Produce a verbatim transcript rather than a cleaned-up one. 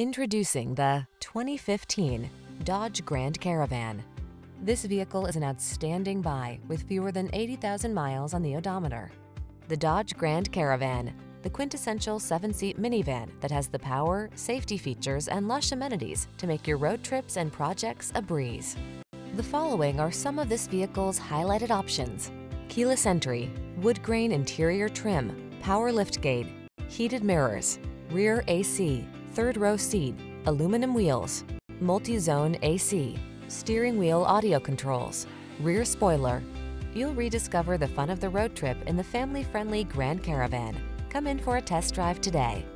Introducing the twenty fifteen Dodge Grand Caravan. This vehicle is an outstanding buy with fewer than eighty thousand miles on the odometer. The Dodge Grand Caravan, the quintessential seven-seat minivan that has the power, safety features, and lush amenities to make your road trips and projects a breeze. The following are some of this vehicle's highlighted options: keyless entry, wood grain interior trim, power liftgate, heated mirrors, rear A C, third row seat, aluminum wheels, multi-zone A C, steering wheel audio controls, rear spoiler. You'll rediscover the fun of the road trip in the family-friendly Grand Caravan. Come in for a test drive today.